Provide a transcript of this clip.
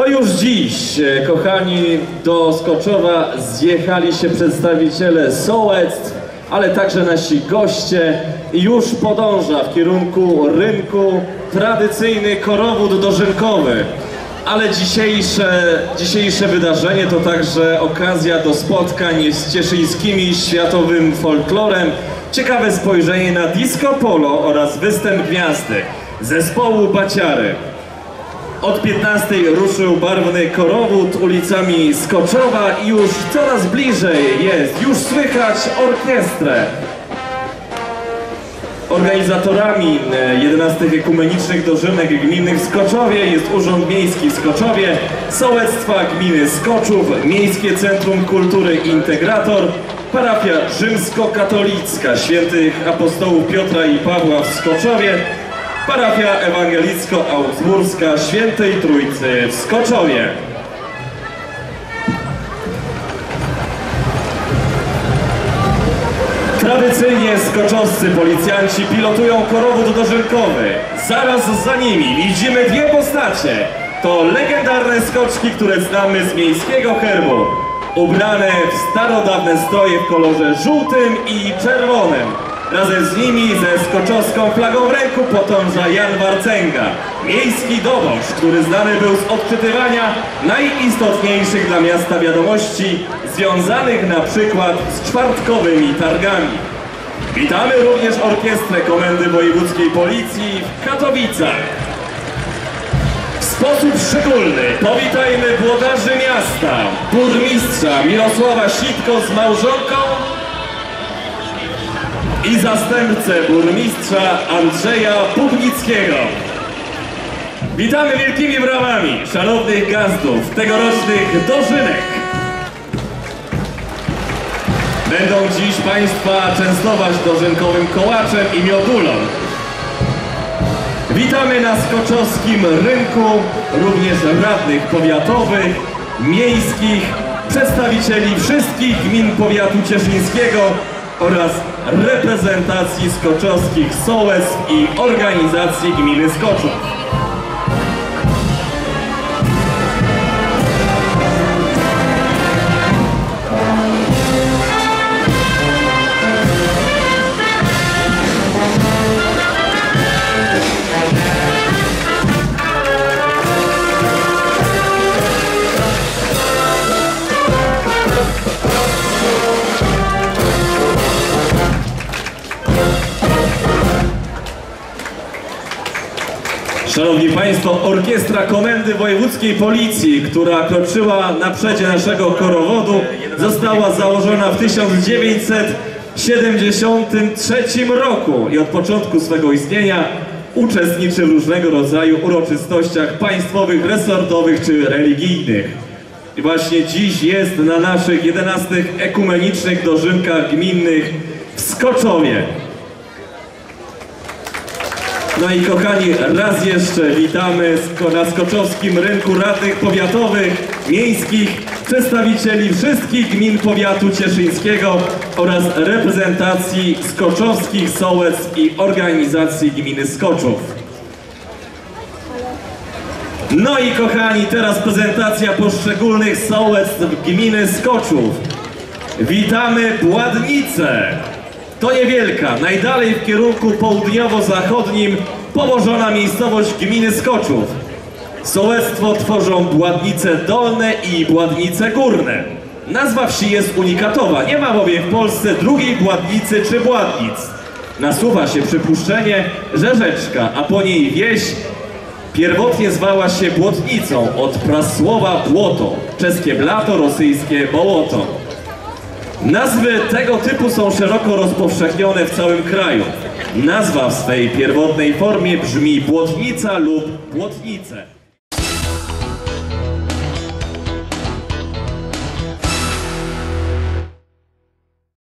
To już dziś, kochani, do Skoczowa zjechali się przedstawiciele sołectw, ale także nasi goście. Już podąża w kierunku rynku tradycyjny korowód dożynkowy. Ale dzisiejsze wydarzenie to także okazja do spotkań z cieszyńskimi i światowym folklorem, ciekawe spojrzenie na disco polo oraz występ gwiazdy zespołu Baciary. Od 15 ruszył barwny korowód ulicami Skoczowa i już coraz bliżej jest, już słychać orkiestrę. Organizatorami 11 ekumenicznych dożynek gminy w Skoczowie jest Urząd Miejski w Skoczowie, sołectwa gminy Skoczów, Miejskie Centrum Kultury Integrator, Parafia Rzymskokatolicka Świętych Apostołów Piotra i Pawła w Skoczowie, Parafia Ewangelicko-Augsburska Świętej Trójcy w Skoczowie. Tradycyjnie skoczowscy policjanci pilotują korowód dożynkowy. Zaraz za nimi widzimy dwie postacie. To legendarne skoczki, które znamy z miejskiego herbu. Ubrane w starodawne stroje w kolorze żółtym i czerwonym. Razem z nimi ze skoczowską flagą w ręku podąża Jan Warcęga, miejski dowoż, który znany był z odczytywania najistotniejszych dla miasta wiadomości związanych na przykład z czwartkowymi targami. Witamy również Orkiestrę Komendy Wojewódzkiej Policji w Katowicach. W sposób szczególny powitajmy włodarzy miasta, burmistrza Mirosława Sitko z małżonką i zastępcę burmistrza Andrzeja Puchnickiego. Witamy wielkimi brawami szanownych gazdów tegorocznych dożynek. Będą dziś Państwa częstować dożynkowym kołaczem i miodulą. Witamy na skoczowskim rynku również radnych powiatowych, miejskich, przedstawicieli wszystkich gmin powiatu cieszyńskiego oraz reprezentacji skoczowskich sołectw i organizacji gminy Skoczów. Szanowni Państwo, Orkiestra Komendy Wojewódzkiej Policji, która kroczyła na przedzie naszego korowodu, została założona w 1973 roku i od początku swego istnienia uczestniczy w różnego rodzaju uroczystościach państwowych, resortowych czy religijnych. I właśnie dziś jest na naszych 11 ekumenicznych dożynkach gminnych w Skoczowie. No i kochani, raz jeszcze witamy na skoczowskim rynku radnych powiatowych, miejskich, przedstawicieli wszystkich gmin powiatu cieszyńskiego oraz reprezentacji skoczowskich sołectw i organizacji gminy Skoczów. No i kochani, teraz prezentacja poszczególnych sołectw gminy Skoczów. Witamy Bładnicę. To niewielka, najdalej w kierunku południowo-zachodnim położona miejscowość gminy Skoczów. Sołectwo tworzą Bładnice Dolne i Bładnice Górne. Nazwa wsi jest unikatowa, nie ma bowiem w Polsce drugiej Bładnicy czy Bładnic. Nasuwa się przypuszczenie, że rzeczka, a po niej wieś, pierwotnie zwała się Błotnicą, od prasłowa błoto, czeskie blato, rosyjskie bołoto. Nazwy tego typu są szeroko rozpowszechnione w całym kraju. Nazwa w swej pierwotnej formie brzmi Błotnica lub Błotnice.